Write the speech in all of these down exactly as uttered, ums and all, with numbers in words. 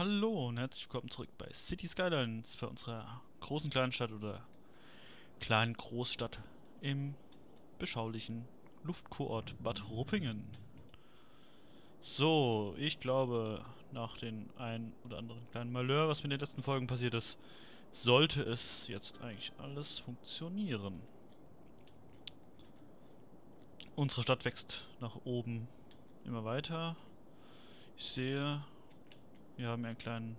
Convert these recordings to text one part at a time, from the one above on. Hallo und herzlich willkommen zurück bei City Skylines, bei unserer großen kleinen Stadt oder kleinen Großstadt im beschaulichen Luftkurort Bad Ruppingen. So, ich glaube, nach den ein oder anderen kleinen Malheur, was mir in den letzten Folgen passiert ist, sollte es jetzt eigentlich alles funktionieren. Unsere Stadt wächst nach oben immer weiter. Ich sehe, wir haben ja einen kleinen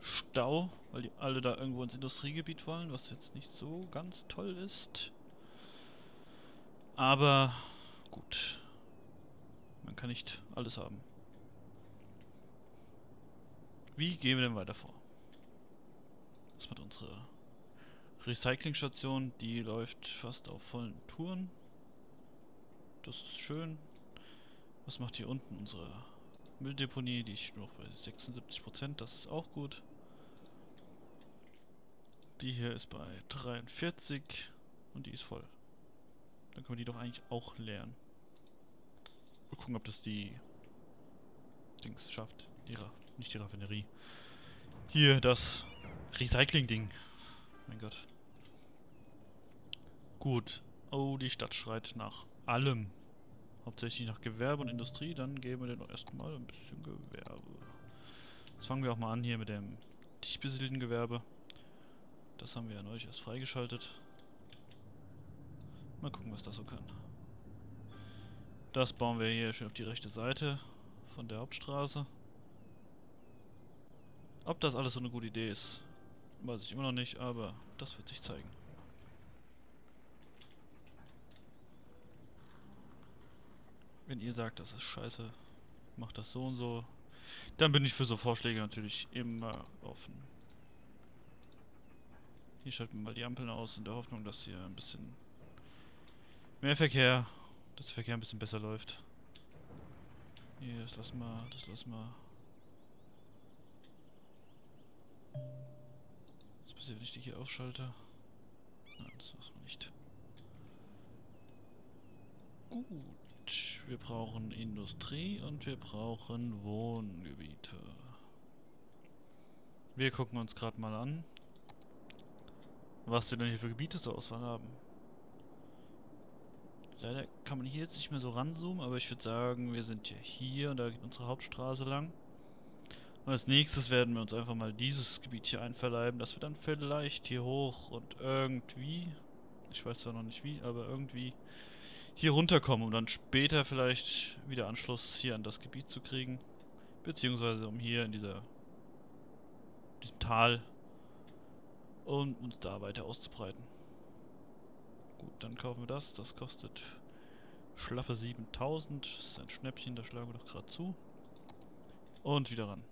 Stau, weil die alle da irgendwo ins Industriegebiet wollen, was jetzt nicht so ganz toll ist. Aber gut, man kann nicht alles haben. Wie gehen wir denn weiter vor? Das macht unsere Recyclingstation, die läuft fast auf vollen Touren. Das ist schön. Was macht hier unten unsere Mülldeponie, die ist noch bei sechsundsiebzig Prozent, das ist auch gut. Die hier ist bei dreiundvierzig und die ist voll. Dann können wir die doch eigentlich auch leeren. Mal gucken, ob das die Dings schafft. Die Ra nicht die Raffinerie. Hier das Recycling-Ding. Mein Gott. Gut. Oh, die Stadt schreit nach allem. Hauptsächlich nach Gewerbe und Industrie, dann geben wir den doch erstmal ein bisschen Gewerbe. Jetzt fangen wir auch mal an hier mit dem dicht besiedelten Gewerbe. Das haben wir ja neulich erst freigeschaltet. Mal gucken, was das so kann. Das bauen wir hier schön auf die rechte Seite von der Hauptstraße. Ob das alles so eine gute Idee ist, weiß ich immer noch nicht, aber das wird sich zeigen. Wenn ihr sagt, das ist scheiße, macht das so und so, dann bin ich für so Vorschläge natürlich immer offen. Hier schalten wir mal die Ampeln aus, in der Hoffnung, dass hier ein bisschen mehr Verkehr, dass der Verkehr ein bisschen besser läuft. Hier, das lassen wir, das lassen wir. Was passiert, wenn ich die hier ausschalte? Nein, das lassen wir nicht. Gut. Wir brauchen Industrie und wir brauchen Wohngebiete. Wir gucken uns gerade mal an, was wir denn hier für Gebiete zur Auswahl haben. Leider kann man hier jetzt nicht mehr so ranzoomen, aber ich würde sagen, wir sind ja hier und da geht unsere Hauptstraße lang. Und als nächstes werden wir uns einfach mal dieses Gebiet hier einverleiben, dass wir dann vielleicht hier hoch und irgendwie, ich weiß zwar noch nicht wie, aber irgendwie hier runterkommen, um dann später vielleicht wieder Anschluss hier an das Gebiet zu kriegen, beziehungsweise um hier in dieser diesem Tal und uns da weiter auszubreiten. Gut, dann kaufen wir das. Das kostet schlappe siebentausend. Das ist ein Schnäppchen, da schlagen wir doch gerade zu. Und wieder ran.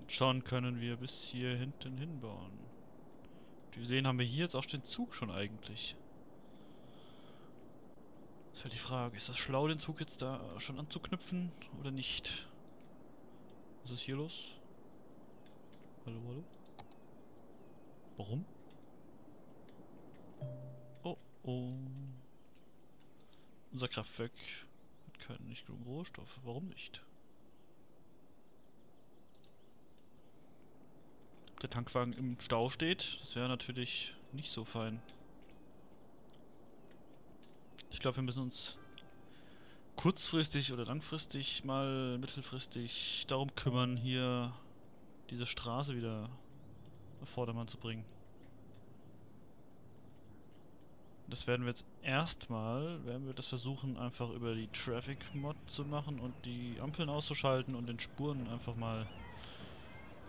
Und schon können wir bis hier hinten hinbauen. Wie wir sehen, haben wir hier jetzt auch den Zug schon eigentlich. Ist halt die Frage, ist das schlau, den Zug jetzt da schon anzuknüpfen oder nicht? Was ist hier los? Hallo, hallo? Warum? Oh, oh. Unser Kraftwerk hat keinen nicht genug Rohstoffe. Warum nicht? Ob der Tankwagen im Stau steht, das wäre natürlich nicht so fein. Ich glaube, wir müssen uns kurzfristig oder langfristig mal mittelfristig darum kümmern, hier diese Straße wieder auf Vordermann zu bringen. Das werden wir jetzt erstmal, werden wir das versuchen, einfach über die Traffic-Mod zu machen und die Ampeln auszuschalten und den Spuren einfach mal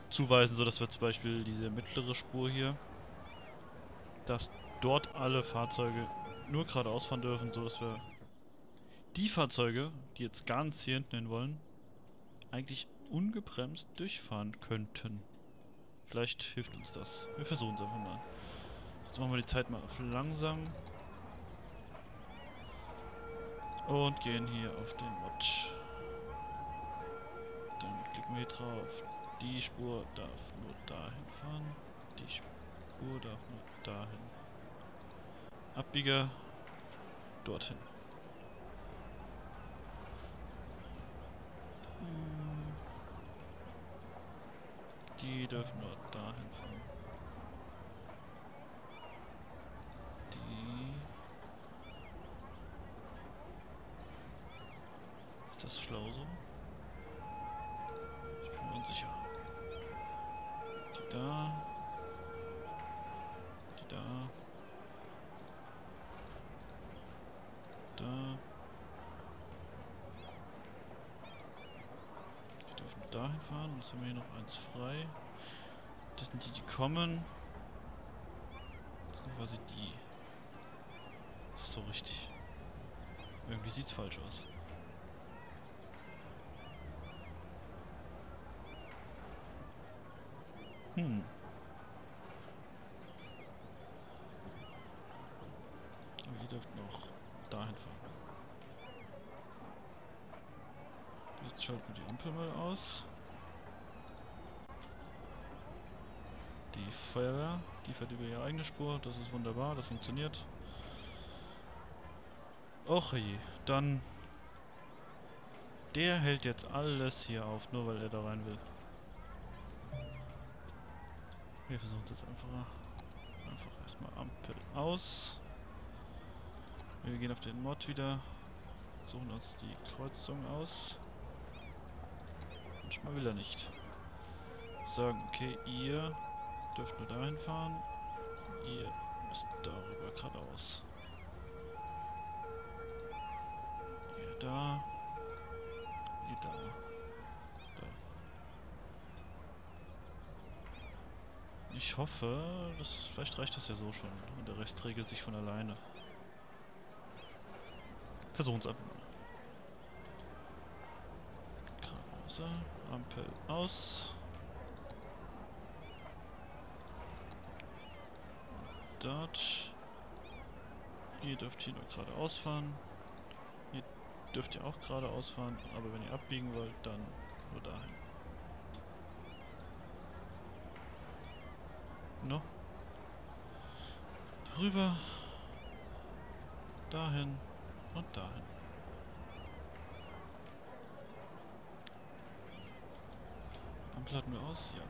zuweisen, sodass wir zum Beispiel diese mittlere Spur hier, dass dort alle Fahrzeuge nur geradeaus fahren dürfen, so dass wir die Fahrzeuge, die jetzt ganz hier hinten hin wollen, eigentlich ungebremst durchfahren könnten. Vielleicht hilft uns das. Wir versuchen es einfach mal. Jetzt machen wir die Zeit mal auf langsam. Und gehen hier auf den Mod. Dann klicken wir hier drauf. Die Spur darf nur dahin fahren. Die Spur darf nur dahin. Abbieger dorthin. dürfen nur da hinfahren. Die... Ist das schlau so? Ich bin mir unsicher. Die da... Die da... Da... dahin fahren. Jetzt haben wir hier noch eins frei. Das sind die, die kommen. Das sind quasi die. Das ist so richtig. Irgendwie sieht es falsch aus. Hm. Aber ihr dürft noch dahin fahren. Jetzt schalten wir die Ampel mal aus. Die Feuerwehr, die fährt über ihre eigene Spur. Das ist wunderbar, das funktioniert. Och je, dann... Der hält jetzt alles hier auf, nur weil er da rein will. Wir versuchen es jetzt einfach, einfach erstmal Ampel aus. Wir gehen auf den Mod wieder. Suchen uns die Kreuzung aus. Manchmal will er nicht. Sagen, okay, ihr dürft nur dahin fahren. Ihr müsst darüber geradeaus. Ihr da. Ihr da. Da. Ich hoffe, das, vielleicht reicht das ja so schon. Und der Rest regelt sich von alleine. Versuchen es einfach mal. Ampel aus. Dort. Ihr dürft hier nur geradeaus fahren. Hier dürft ihr auch geradeaus fahren, aber wenn ihr abbiegen wollt, dann nur dahin. No. Rüber. Dahin und dahin. Ampel hatten wir aus? Ja.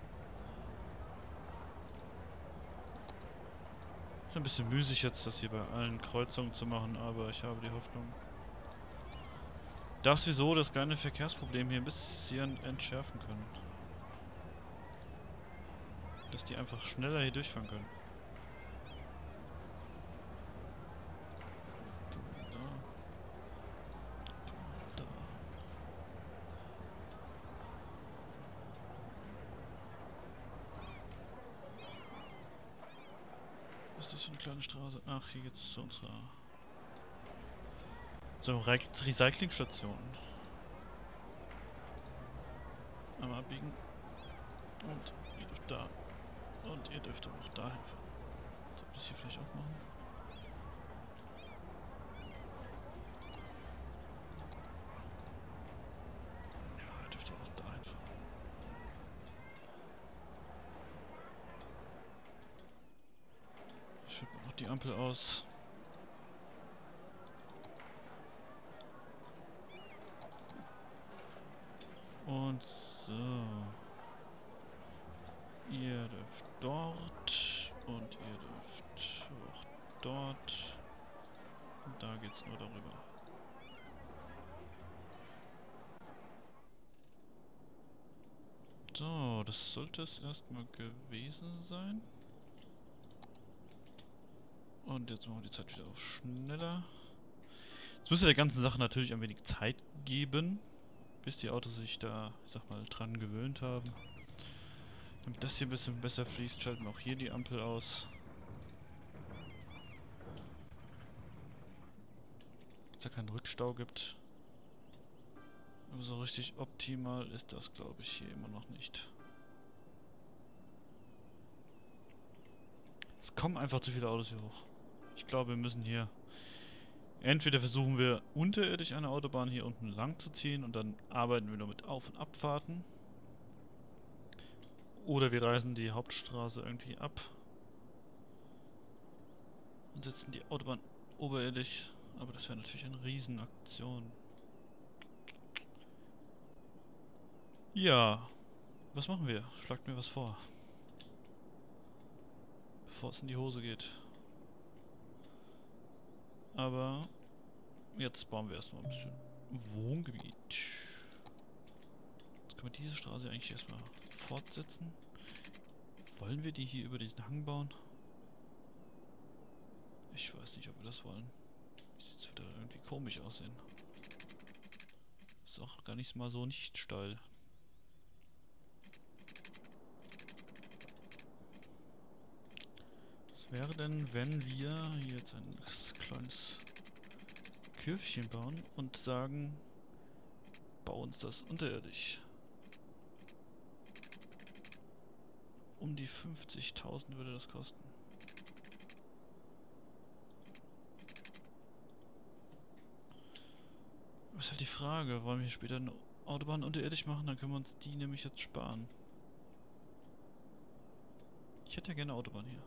Ist ein bisschen müßig jetzt, das hier bei allen Kreuzungen zu machen, aber ich habe die Hoffnung, dass wir so das kleine Verkehrsproblem hier ein bisschen entschärfen können. Dass die einfach schneller hier durchfahren können. Was ist das für eine kleine Straße? Ach, hier geht's zu unserer so, Re Recyclingstation. Einmal abbiegen. Und ihr dürft da. Und ihr dürft auch dahin fahren. Soll ich das hier vielleicht auch machen? Ja, ihr dürft auch dahin fahren. Schaut mal noch die Ampel aus. Und so. Ihr dürft dort. Und ihr dürft auch dort. Und da geht's nur darüber. So, das sollte es erstmal gewesen sein. Und jetzt machen wir die Zeit wieder auf schneller. Jetzt müsst ihr der ganzen Sache natürlich ein wenig Zeit geben, bis die Autos sich da, ich sag mal, dran gewöhnt haben. Damit das hier ein bisschen besser fließt, schalten wir auch hier die Ampel aus. Dass da keinen Rückstau gibt. Aber so richtig optimal ist das, glaube ich, hier immer noch nicht. Es kommen einfach zu viele Autos hier hoch. Ich glaube, wir müssen hier... Entweder versuchen wir unterirdisch eine Autobahn hier unten lang zu ziehen und dann arbeiten wir nur mit Auf- und Abfahrten. Oder wir reißen die Hauptstraße irgendwie ab. Und setzen die Autobahn oberirdisch. Aber das wäre natürlich eine Riesenaktion. Ja. Was machen wir? Schlagt mir was vor. bevor es in die Hose geht. Aber jetzt bauen wir erstmal ein bisschen Wohngebiet. Jetzt können wir diese Straße eigentlich erstmal fortsetzen. Wollen wir die hier über diesen Hang bauen? Ich weiß nicht, ob wir das wollen. Das wird da irgendwie komisch aussehen. Ist auch gar nicht mal so nicht steil. Was wäre denn, wenn wir hier jetzt ein kleines Kirchchen bauen und sagen, bau uns das unterirdisch. Um die fünfzigtausend würde das kosten. Das ist halt die Frage, wollen wir hier später eine Autobahn unterirdisch machen, dann können wir uns die nämlich jetzt sparen. Ich hätte ja gerne eine Autobahn hier.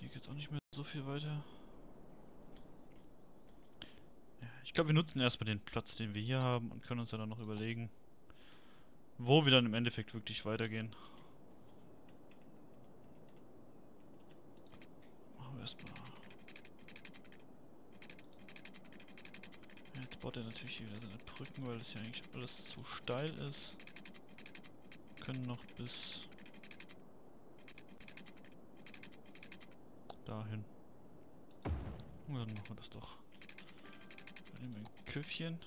Hier geht es auch nicht mehr so viel weiter. Ja, ich glaube, wir nutzen erstmal den Platz, den wir hier haben und können uns ja dann noch überlegen, wo wir dann im Endeffekt wirklich weitergehen. Machen wir erstmal. Jetzt baut er natürlich hier wieder seine Brücken, weil das ja eigentlich alles zu steil ist. Wir können noch bis dahin. Und dann machen wir das doch. Dann nehmen wir ein Köpfchen.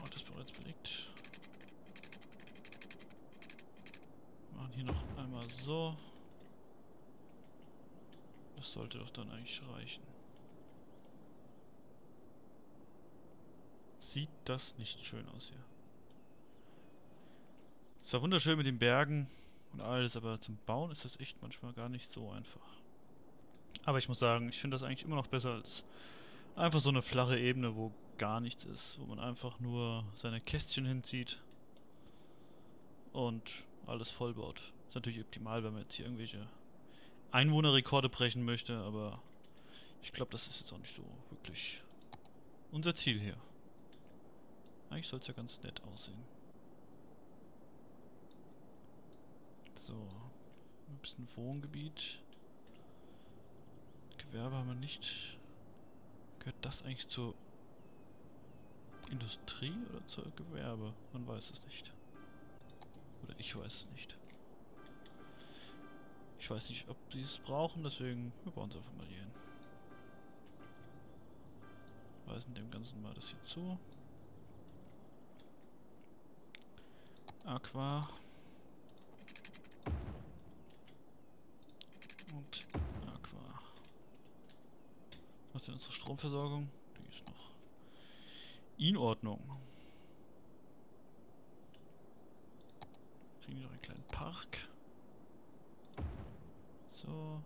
Oh, das ist bereits belegt. Wir machen hier noch einmal so. Das sollte doch dann eigentlich reichen. Sieht das nicht schön aus hier? Ist zwar wunderschön mit den Bergen und alles, aber zum Bauen ist das echt manchmal gar nicht so einfach. Aber ich muss sagen, ich finde das eigentlich immer noch besser als einfach so eine flache Ebene, wo gar nichts ist, wo man einfach nur seine Kästchen hinzieht und alles vollbaut. Ist natürlich optimal, wenn man jetzt hier irgendwelche Einwohnerrekorde brechen möchte, aber ich glaube, das ist jetzt auch nicht so wirklich unser Ziel hier. Eigentlich soll es ja ganz nett aussehen. So, ein bisschen Wohngebiet. Gewerbe haben wir nicht. Gehört das eigentlich zur Industrie oder zur Gewerbe? Man weiß es nicht. Oder ich weiß es nicht. Ich weiß nicht, ob sie es brauchen, deswegen wir bauen es einfach mal hier hin. Weisen dem Ganzen mal das hier zu. Aqua. Und Aqua. Was ist denn unsere Stromversorgung? Die ist noch in Ordnung. Kriegen wir noch einen kleinen Park. So,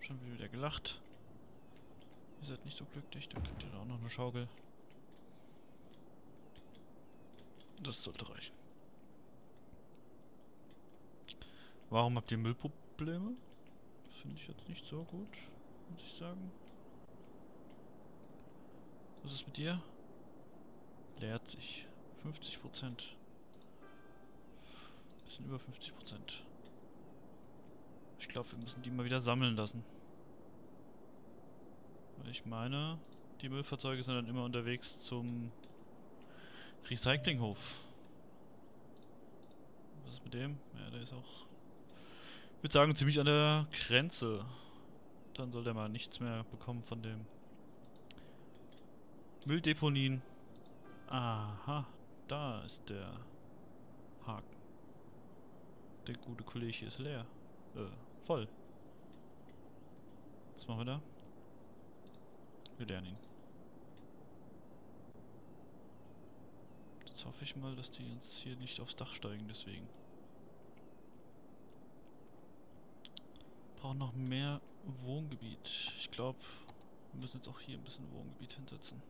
schon wieder gelacht. Ihr seid nicht so glücklich, dann kriegt ihr da auch noch eine Schaukel. Das sollte reichen. Warum habt ihr Müllprobleme? Das finde ich jetzt nicht so gut, muss ich sagen. Was ist mit dir? Leert sich. fünfzig Prozent. Bisschen über fünfzig Prozent. Ich glaube, wir müssen die mal wieder sammeln lassen. Weil ich meine, die Müllfahrzeuge sind dann immer unterwegs zum Recyclinghof. Was ist mit dem? Ja, der ist auch, ich würde sagen, ziemlich an der Grenze. Dann soll der mal nichts mehr bekommen von dem Mülldeponien. Aha, da ist der Haken. Der gute Kollege ist leer. Äh, voll. Was machen wir da? Wir lernen ihn. Jetzt hoffe ich mal, dass die uns hier nicht aufs Dach steigen, deswegen. Brauchen noch mehr Wohngebiet. Ich glaube, wir müssen jetzt auch hier ein bisschen Wohngebiet hinsetzen.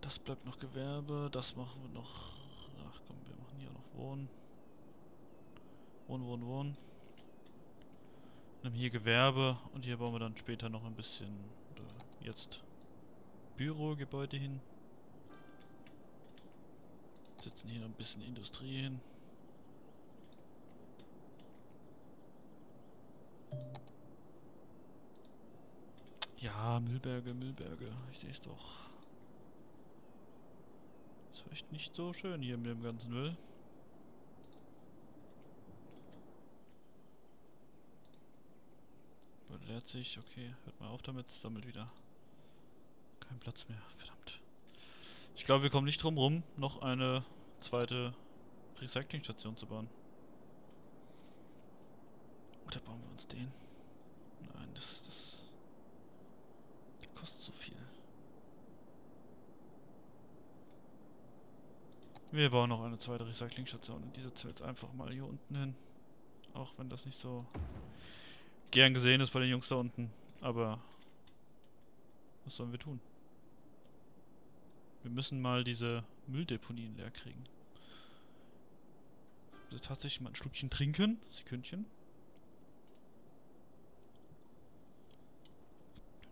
Das bleibt noch Gewerbe, das machen wir noch. Ach komm, wir machen hier noch Wohnen. Wohnen, wohnen, wohnen. Nehmen hier Gewerbe und hier bauen wir dann später noch ein bisschen. Oder jetzt Bürogebäude hin. Setzen hier noch ein bisschen Industrie hin. Ja, Müllberge, Müllberge, ich sehe es doch. Ist echt nicht so schön hier mit dem ganzen Müll. Leert sich, okay, hört mal auf damit, sammelt wieder. Kein Platz mehr, verdammt. Ich glaube, wir kommen nicht drum rum, noch eine zweite Recyclingstation zu bauen. Oder bauen wir uns den? Nein, das, das kostet zu viel. Wir bauen noch eine zweite Recyclingstation und diese zählt einfach mal hier unten hin. Auch wenn das nicht so gern gesehen ist bei den Jungs da unten, aber was sollen wir tun? Wir müssen mal diese Mülldeponien leer kriegen. Jetzt tatsächlich mal ein Schluckchen trinken, Sekündchen.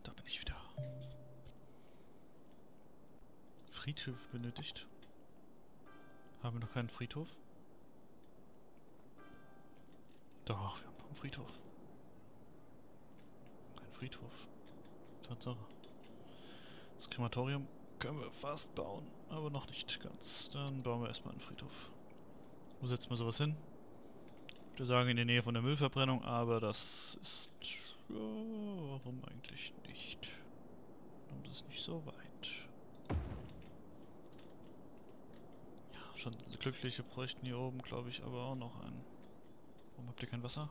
Da bin ich wieder. Friedhof benötigt. Haben wir noch keinen Friedhof? Doch, wir haben einen Friedhof. Friedhof. Tatsache. Das Krematorium können wir fast bauen, aber noch nicht ganz. Dann bauen wir erstmal einen Friedhof. Wo setzen wir sowas hin? Ich würde sagen in der Nähe von der Müllverbrennung, aber das ist... Oh, warum eigentlich nicht? Warum ist es nicht so weit? Ja, schon Glückliche bräuchten hier oben, glaube ich, aber auch noch einen. Warum habt ihr kein Wasser?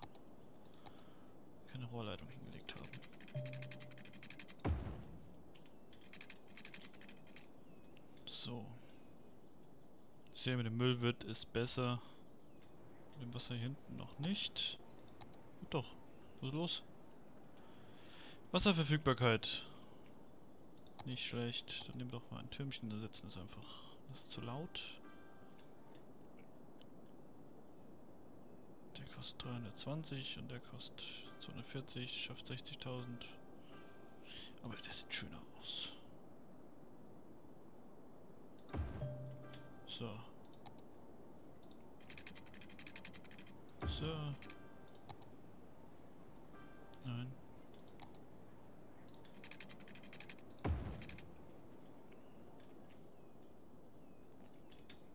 Keine Rohrleitung hingelegt haben. So. Ich sehe, mit dem Müll wird es besser. Mit dem Wasser hier hinten noch nicht. Und doch. Was ist los? Wasserverfügbarkeit. Nicht schlecht. Dann nimm doch mal ein Türmchen. Da setzen es einfach. Das ist zu laut. Der kostet dreihundertzwanzig und der kostet zweihundertvierzig. Schafft sechzigtausend. Aber der sieht schöner aus. So. So. Nein.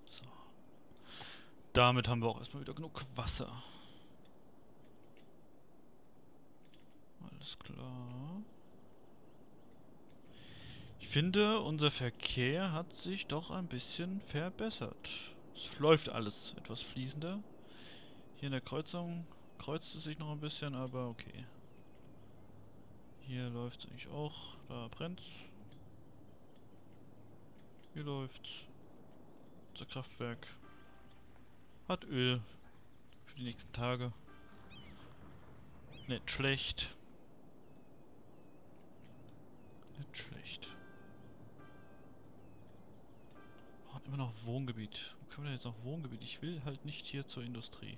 So. Damit haben wir auch erstmal wieder genug Wasser. Alles klar. Ich finde, unser Verkehr hat sich doch ein bisschen verbessert. Es läuft alles etwas fließender. Hier in der Kreuzung kreuzt es sich noch ein bisschen, aber okay. Hier läuft es eigentlich auch. Da brennt es. Hier läuft es. Unser Kraftwerk hat Öl für die nächsten Tage. Nicht schlecht. Nicht schlecht. Oh, immer noch Wohngebiet. Wo können wir denn jetzt noch Wohngebiet? Ich will halt nicht hier zur Industrie.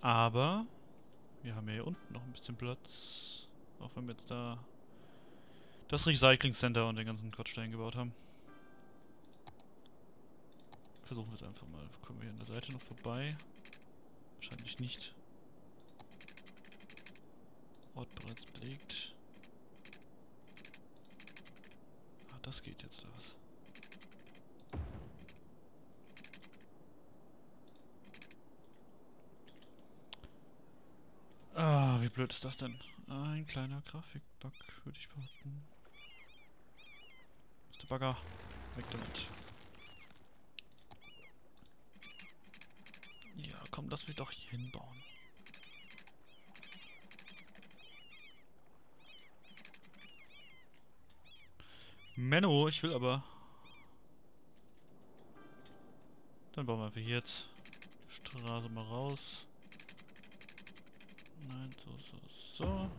Aber wir haben ja hier unten noch ein bisschen Platz. Auch wenn wir jetzt da das Recycling Center und den ganzen Quatsch dahin gebaut haben. Versuchen wir es einfach mal. Kommen wir hier an der Seite noch vorbei? Wahrscheinlich nicht. Ort bereits belegt. Ah, das geht jetzt, oder was? Ah, wie blöd ist das denn? Ein kleiner Grafikbug, würde ich behaupten. Ist der Bagger? Weg damit. Ja, komm, lass mich doch hier hinbauen. Menno, ich will aber. Dann bauen wir einfach hier jetzt Straße mal raus. Nein, so, so, so.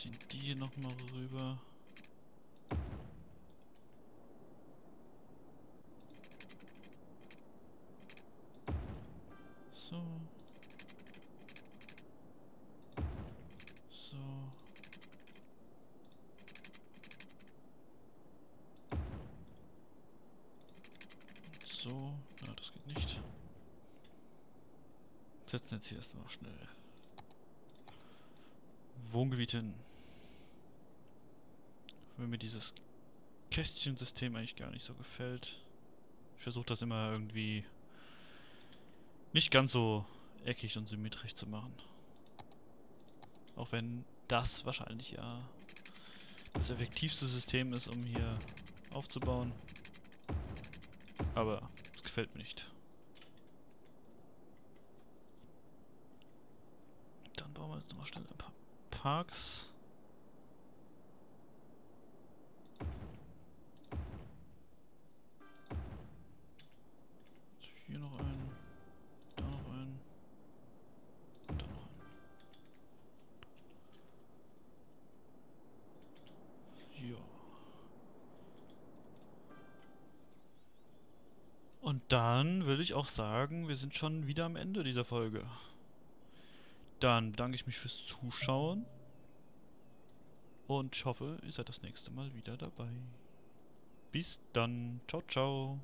Ziehen die hier nochmal rüber. So. So. so. Ja, das geht nicht. Setzen jetzt hier erstmal schnell Wohngebiet hin. Wenn mir dieses Kästchensystem eigentlich gar nicht so gefällt. Ich versuche das immer irgendwie nicht ganz so eckig und symmetrisch zu machen. Auch wenn das wahrscheinlich ja das effektivste System ist, um hier aufzubauen. Aber es gefällt mir nicht. Dann bauen wir jetzt nochmal schnell ein paar Parks. Hier noch einen, da noch einen und da noch einen. Ja. Und dann würde ich auch sagen, wir sind schon wieder am Ende dieser Folge. Dann bedanke ich mich fürs Zuschauen und ich hoffe, ihr seid das nächste Mal wieder dabei. Bis dann. Ciao, ciao.